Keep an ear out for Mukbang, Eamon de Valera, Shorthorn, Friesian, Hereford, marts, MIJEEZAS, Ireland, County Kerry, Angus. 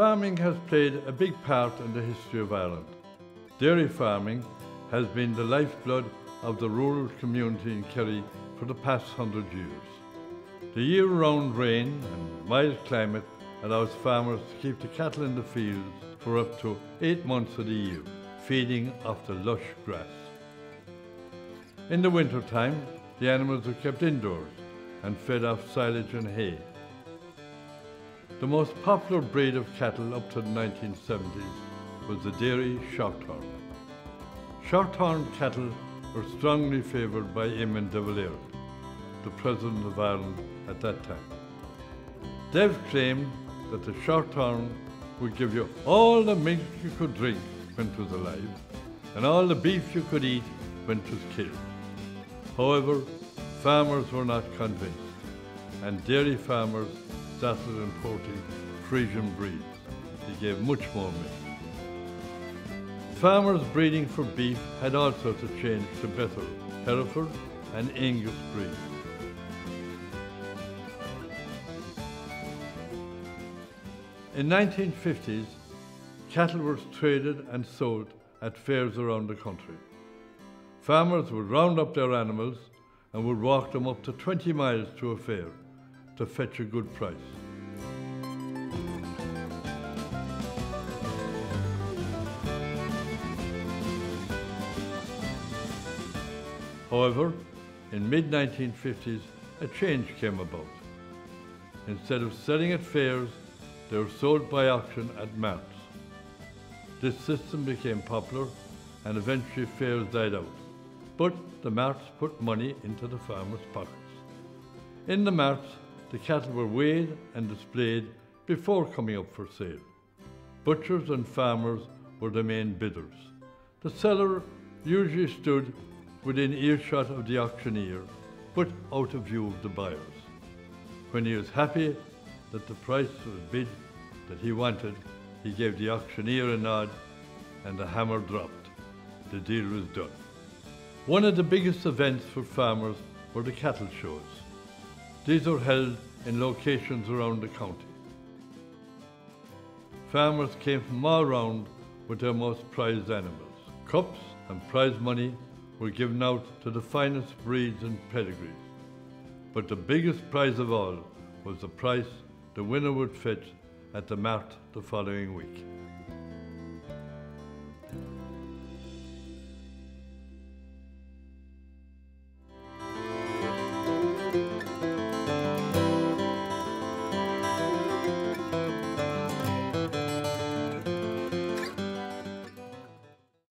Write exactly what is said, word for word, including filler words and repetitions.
Farming has played a big part in the history of Ireland. Dairy farming has been the lifeblood of the rural community in Kerry for the past hundred years. The year-round rain and mild climate allows farmers to keep the cattle in the fields for up to eight months of the year, feeding off the lush grass. In the winter time, the animals are kept indoors and fed off silage and hay. The most popular breed of cattle up to the nineteen seventies was the dairy Shorthorn. Shorthorn cattle were strongly favoured by Eamon de Valera, the President of Ireland at that time. They've claimed that the Shorthorn would give you all the milk you could drink when it was alive, and all the beef you could eat when it was killed. However, farmers were not convinced, and dairy farmers started importing Friesian breeds. They gave much more milk. Farmers breeding for beef had also to change to better Hereford and Angus breeds. In the nineteen fifties, cattle were traded and sold at fairs around the country. Farmers would round up their animals and would walk them up to twenty miles to a fair to fetch a good price. However, in mid nineteen fifties, a change came about. Instead of selling at fairs, they were sold by auction at marts. This system became popular, and eventually fairs died out. But the marts put money into the farmers' pockets. In the marts, the cattle were weighed and displayed before coming up for sale. Butchers and farmers were the main bidders. The seller usually stood within earshot of the auctioneer, but out of view of the buyers. When he was happy that the price was bid that he wanted, he gave the auctioneer a nod, and the hammer dropped. The deal was done. One of the biggest events for farmers were the cattle shows. These were held in locations around the county. Farmers came from all round with their most prized animals. Cups and prize money were given out to the finest breeds and pedigrees. But the biggest prize of all was the price the winner would fetch at the mart the following week.